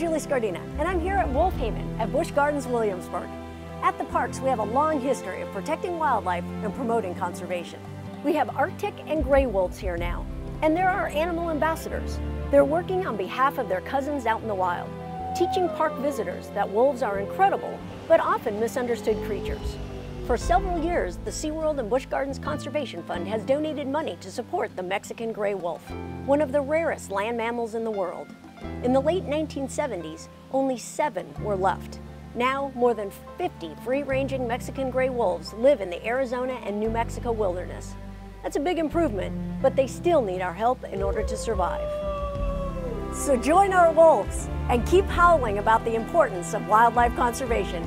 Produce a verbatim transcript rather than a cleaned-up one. I'm Julie Scardina, and I'm here at Wolf Haven at Busch Gardens Williamsburg. At the parks, we have a long history of protecting wildlife and promoting conservation. We have Arctic and gray wolves here now, and there are animal ambassadors. They're working on behalf of their cousins out in the wild, teaching park visitors that wolves are incredible, but often misunderstood creatures. For several years, the SeaWorld and Busch Gardens Conservation Fund has donated money to support the Mexican gray wolf, one of the rarest land mammals in the world. In the late nineteen seventies, only seven were left. Now, more than fifty free-ranging Mexican gray wolves live in the Arizona and New Mexico wilderness. That's a big improvement, but they still need our help in order to survive. So join our wolves and keep howling about the importance of wildlife conservation.